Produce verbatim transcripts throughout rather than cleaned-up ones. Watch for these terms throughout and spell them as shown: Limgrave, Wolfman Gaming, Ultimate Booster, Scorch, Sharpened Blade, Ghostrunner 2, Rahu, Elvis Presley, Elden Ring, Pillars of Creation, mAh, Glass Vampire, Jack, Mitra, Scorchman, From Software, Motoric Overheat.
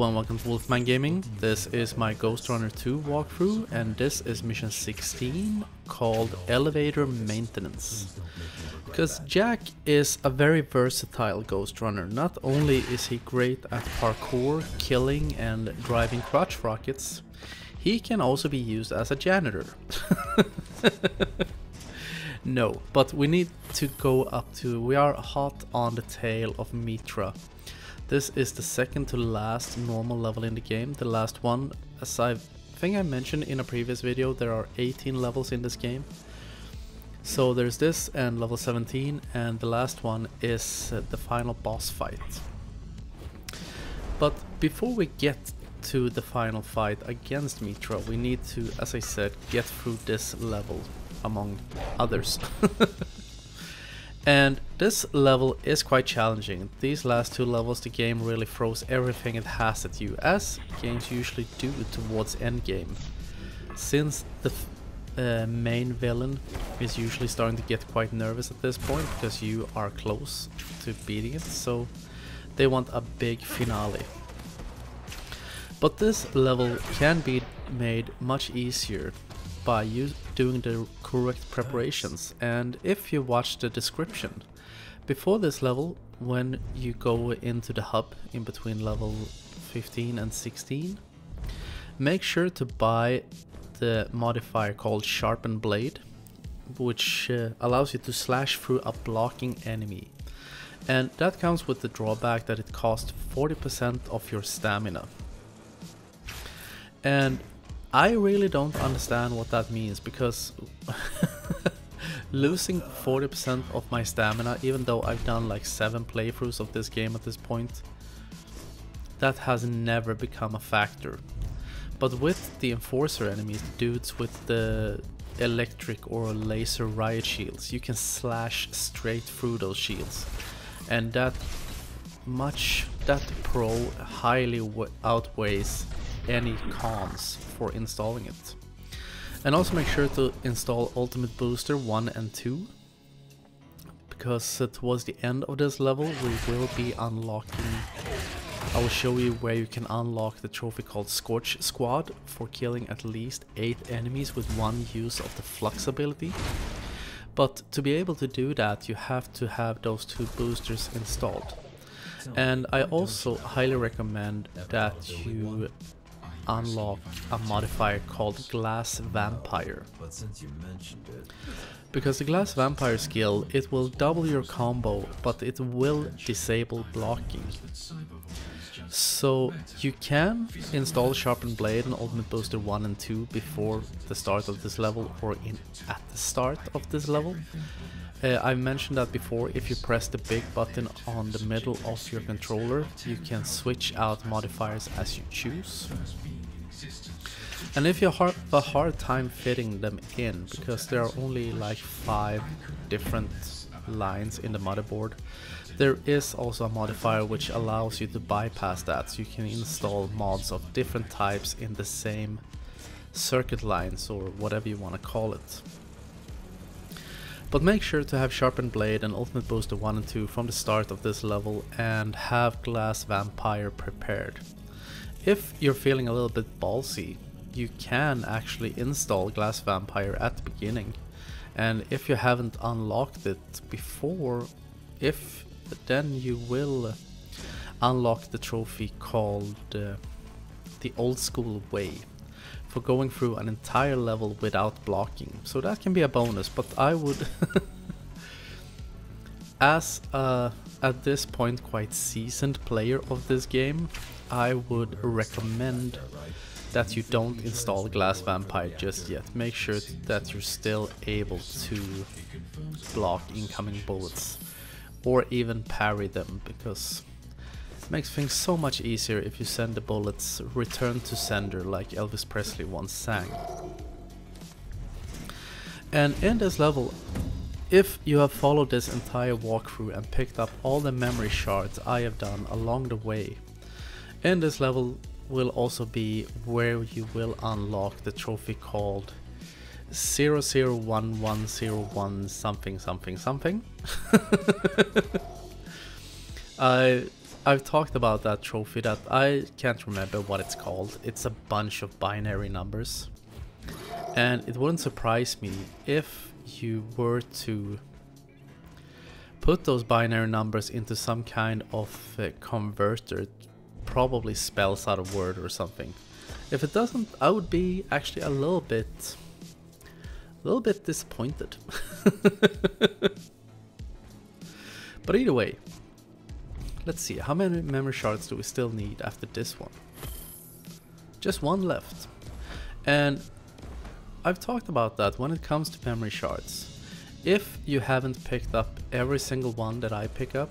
everyone, welcome to Wolfman Gaming. This is my Ghostrunner two walkthrough, and this is mission sixteen called Elevator Maintenance. Because Jack is a very versatile Ghostrunner. Not only is he great at parkour, killing and driving crotch rockets, he can also be used as a janitor. No, but we need to go up to... we are hot on the tail of Mitra. This is the second to last normal level in the game, the last one. As I think I mentioned in a previous video, there are eighteen levels in this game. So there's this and level seventeen, and the last one is the final boss fight. But before we get to the final fight against Mitra, we need to, as I said, get through this level, among others. And this level is quite challenging. These last two levels, the game really throws everything it has at you, as games usually do towards endgame, since the uh, main villain is usually starting to get quite nervous at this point, because you are close to beating it, so they want a big finale. But this level can be made much easier by you doing the correct preparations. And if you watch the description before this level, when you go into the hub in between level fifteen and sixteen, make sure to buy the modifier called Sharpened Blade, which uh, allows you to slash through a blocking enemy, and that comes with the drawback that it costs forty percent of your stamina. And I really don't understand what that means, because losing forty percent of my stamina, even though I've done like seven playthroughs of this game at this point, that has never become a factor. But with the enforcer enemies, the dudes with the electric or laser riot shields, you can slash straight through those shields, and that much, that pro highly outweighs any cons for installing it. And also make sure to install Ultimate Booster one and two, because towards the end of this level we will be unlocking, I will show you where you can unlock the trophy called Scorch Squad for killing at least eight enemies with one use of the Flux ability. But to be able to do that, you have to have those two boosters installed. And I also highly recommend that you unlock a modifier called Glass Vampire, because the Glass Vampire skill, it will double your combo, but it will disable blocking. So you can install Sharpened Blade and Ultimate Booster one and two before the start of this level, or in at the start of this level. Uh, I mentioned that before. If you press the big button on the middle of your controller, you can switch out modifiers as you choose. And if you have a hard time fitting them in, because there are only like five different lines in the motherboard, there is also a modifier which allows you to bypass that, so you can install mods of different types in the same circuit lines, or whatever you want to call it. But make sure to have Sharpened Blade and Ultimate Booster one and two from the start of this level, and have Glass Vampire prepared. If you're feeling a little bit ballsy, you can actually install Glass Vampire at the beginning. And if you haven't unlocked it before, if then you will unlock the trophy called uh, the Old School Way, for going through an entire level without blocking. So that can be a bonus, but I would, as a, at this point quite seasoned player of this game, I would recommend that you don't install Glass Vampire just yet. Make sure that you're still able to block incoming bullets, or even parry them, because makes things so much easier if you send the bullets return to sender, like Elvis Presley once sang. And in this level, if you have followed this entire walkthrough and picked up all the memory shards I have done along the way, in this level will also be where you will unlock the trophy called zero zero one one zero one something something something. I I've talked about that trophy that I can't remember what it's called. It's a bunch of binary numbers. And it wouldn't surprise me if you were to put those binary numbers into some kind of uh, converter, probably spells out a word or something. If it doesn't, I would be actually a little bit, a little bit disappointed. But either way, let's see, how many memory shards do we still need after this one? Just one left. And I've talked about that when it comes to memory shards. If you haven't picked up every single one that I pick up,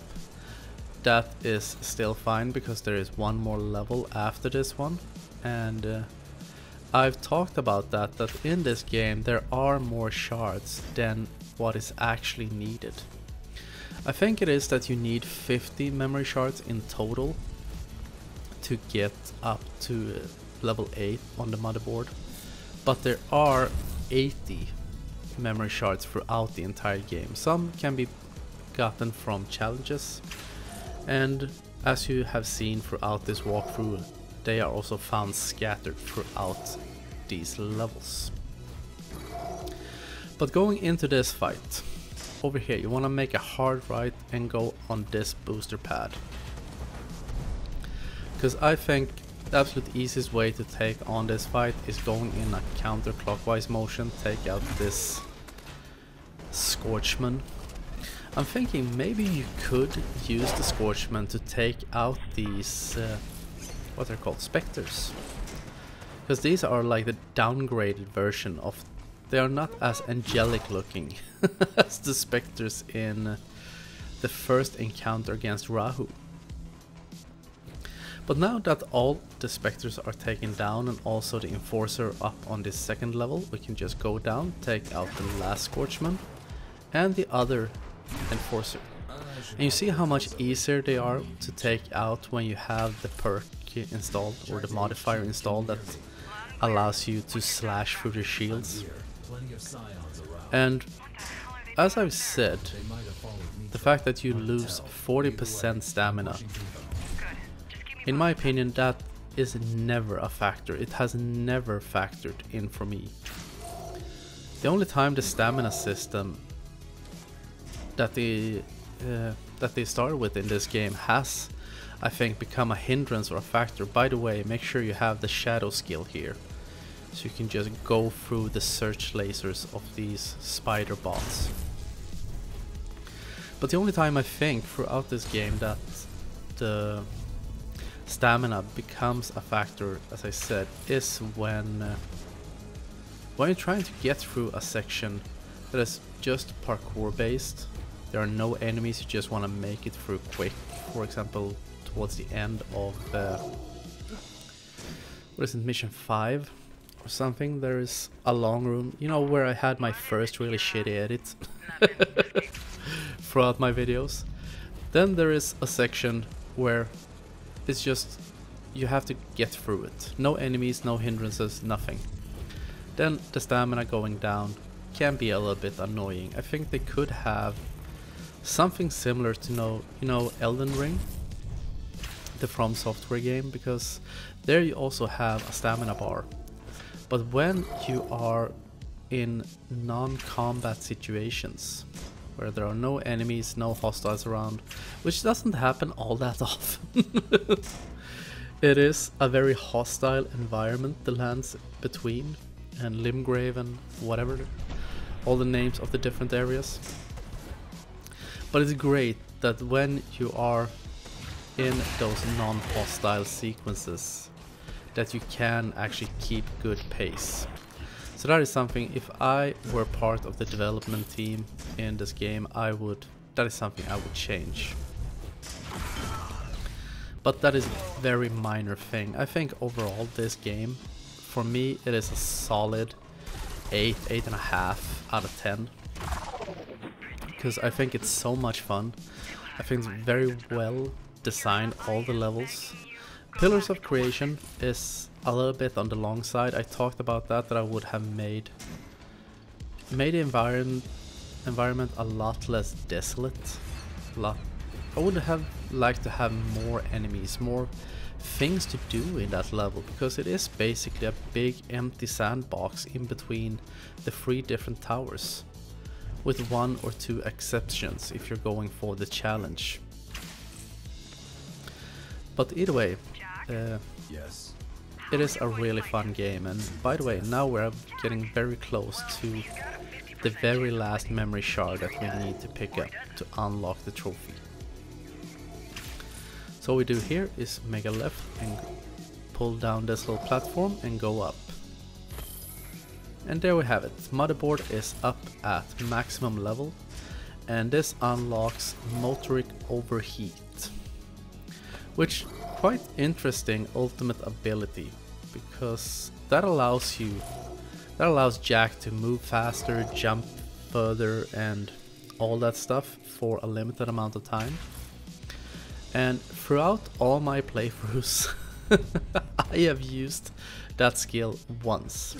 that is still fine because there is one more level after this one. And uh, I've talked about that, that in this game there are more shards than what is actually needed. I think it is that you need fifty memory shards in total to get up to level eight on the motherboard, but there are eighty memory shards throughout the entire game. Some can be gotten from challenges, and as you have seen throughout this walkthrough, they are also found scattered throughout these levels. But going into this fight, over here you want to make a hard right and go on this booster pad, because I think the absolute easiest way to take on this fight is going in a counterclockwise motion, take out this Scorchman. I'm thinking maybe you could use the Scorchman to take out these uh, what they're called, specters, because these are like the downgraded version of. They are not as angelic looking as the specters in the first encounter against Rahu. But now that all the specters are taken down and also the enforcer up on this second level, we can just go down, take out the last Scorchman and the other enforcer. And you see how much easier they are to take out when you have the perk installed or the modifier installed that allows you to slash through the shields. And as I've said, the fact that you lose forty percent stamina, in my opinion, that is never a factor. It has never factored in for me. The only time the stamina system that they uh, that they started with in this game has, I think, become a hindrance or a factor. By the way, make sure you have the shadow skill here, so you can just go through the search lasers of these spider bots. But the only time I think throughout this game that the stamina becomes a factor, as I said, is when uh, when you're trying to get through a section that is just parkour based. There are no enemies, you just want to make it through quick. For example, towards the end of uh, what is it, mission five or something, there is a long room, you know, where I had my first really shitty edit throughout my videos. Then there is a section where it's just you have to get through it, no enemies, no hindrances, nothing. Then the stamina going down can be a little bit annoying. I think they could have something similar to, know, you know, Elden Ring, the From Software game, because there you also have a stamina bar. But when you are in non-combat situations where there are no enemies, no hostiles around, which doesn't happen all that often, it is a very hostile environment, the lands between and Limgrave and whatever, all the names of the different areas. But it's great that when you are in those non-hostile sequences, that you can actually keep good pace. So that is something, if I were part of the development team in this game, I would, that is something I would change. But that is a very minor thing. I think overall this game, for me, it is a solid eight, eight and a half out of ten. Because I think it's so much fun. I think it's very well designed, all the levels. Pillars of Creation is a little bit on the long side. I talked about that, that I would have made made the environment environment a lot less desolate. A lot. I would have like to have more enemies, more things to do in that level, because it is basically a big empty sandbox in between the three different towers, with one or two exceptions if you're going for the challenge. But either way, uh, yes, it is a really fun game. And by the way, now we're getting very close to the very last memory shard that we need to pick up to unlock the trophy. So what we do here is make a left and pull down this little platform and go up. And there we have it. Motherboard is up at maximum level, and this unlocks Motoric Overheat, which quite interesting ultimate ability, because that allows you, that allows Jack to move faster, jump further, and all that stuff for a limited amount of time. And throughout all my playthroughs, I have used that skill once.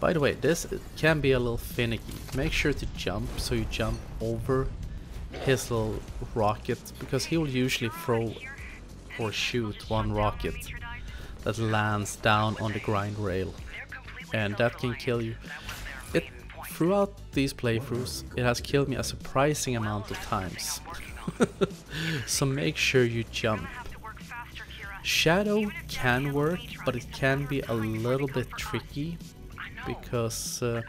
By the way, this can be a little finicky. Make sure to jump, so you jump over his little rocket, because he will usually throw or shoot one rocket that lands down on the grind rail, and that can kill you. It, throughout these playthroughs, it has killed me a surprising amount of times. So make sure you jump. Shadow can work, but it can be a little bit tricky, because uh,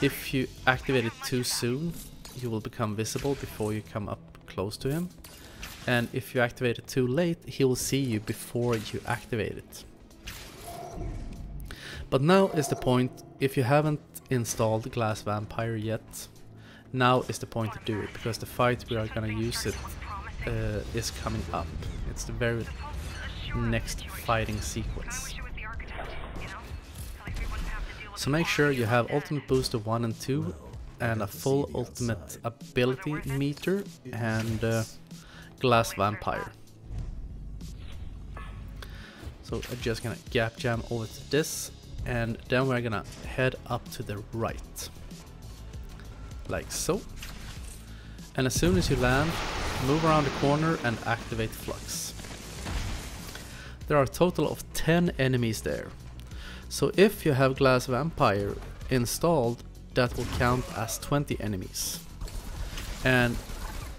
if you activate it too soon, you will become visible before you come up close to him, and if you activate it too late, he will see you before you activate it. But now is the point, if you haven't installed Glass Vampire yet, now is the point to do it, because the fight we are going to use it uh, is coming up. It's the very next fighting sequence. So make sure you have Ultimate Booster one and two and a full Ultimate Ability meter and uh, Glass Vampire. So I'm just going to gap jam over to this, and then we're going to head up to the right. Like so. And as soon as you land, move around the corner and activate Flux. There are a total of ten enemies there. So if you have Glass Vampire installed, that will count as twenty enemies. And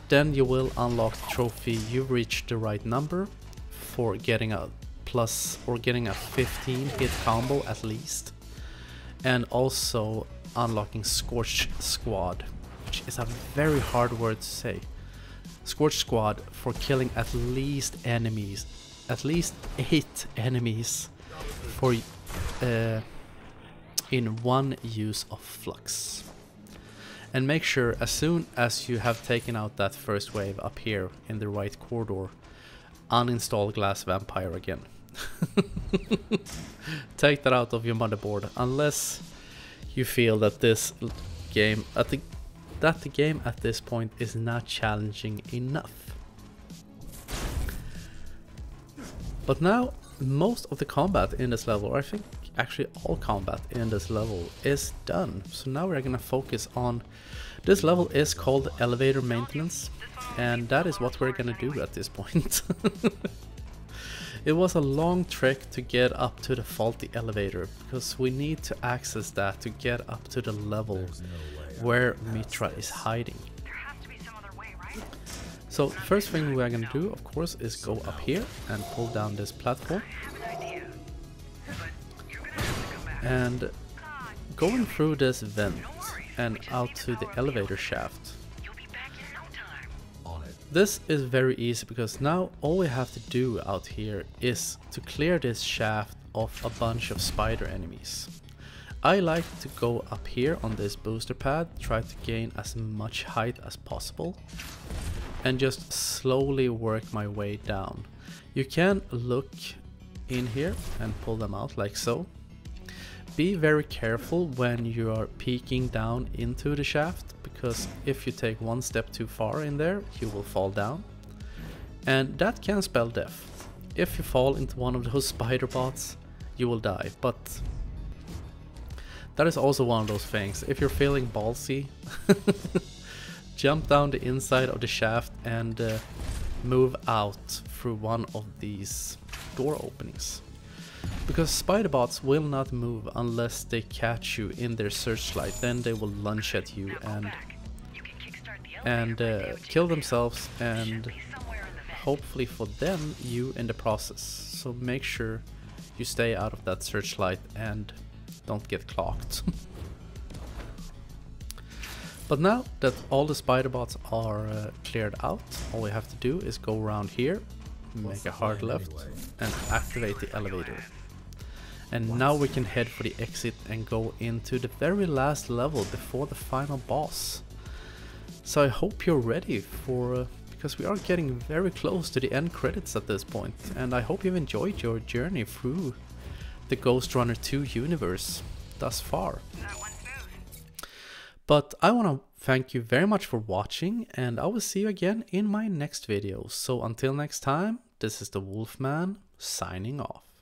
then you will unlock the trophy. You've reached the right number for getting a plus or getting a fifteen hit combo at least. And also unlocking Scorch Squad, which is a very hard word to say. Scorch Squad for killing at least enemies, at least eight enemies for uh, in one use of Flux. And make sure as soon as you have taken out that first wave up here in the right corridor, uninstall Glass Vampire again. Take that out of your motherboard unless you feel that this game, at the, that the game at this point is not challenging enough. But now, most of the combat in this level, or I think actually all combat in this level, is done. So now we're gonna focus on, this level is called Elevator Maintenance, and that is what we're gonna do at this point. It was a long trek to get up to the faulty elevator, because we need to access that to get up to the level no where Mitra is hiding. There has to be some other way, right? So the first thing we're gonna do, of course, is go up here and pull down this platform. And going through this vent and out to the elevator shaft. This is very easy, because now all we have to do out here is to clear this shaft of a bunch of spider enemies. I like to go up here on this booster pad, try to gain as much height as possible, and just slowly work my way down. You can look in here and pull them out like so. Be very careful when you are peeking down into the shaft, because if you take one step too far in there, you will fall down. And that can spell death. If you fall into one of those spider bots, you will die. But that is also one of those things. If you're feeling ballsy, jump down the inside of the shaft and uh, move out through one of these door openings. Because spider bots will not move unless they catch you in their searchlight, then they will lunge at you and and uh, kill themselves, and hopefully for them, you in the process. So make sure you stay out of that searchlight and don't get clocked. But now that all the spider bots are uh, cleared out, all we have to do is go around here, make a hard left, and activate the elevator. And now we can head for the exit and go into the very last level before the final boss. So I hope you're ready for, uh, because we are getting very close to the end credits at this point, and I hope you've enjoyed your journey through the Ghostrunner two universe thus far. But I want to thank you very much for watching, and I will see you again in my next video. So until next time, this is the Wolfman signing off.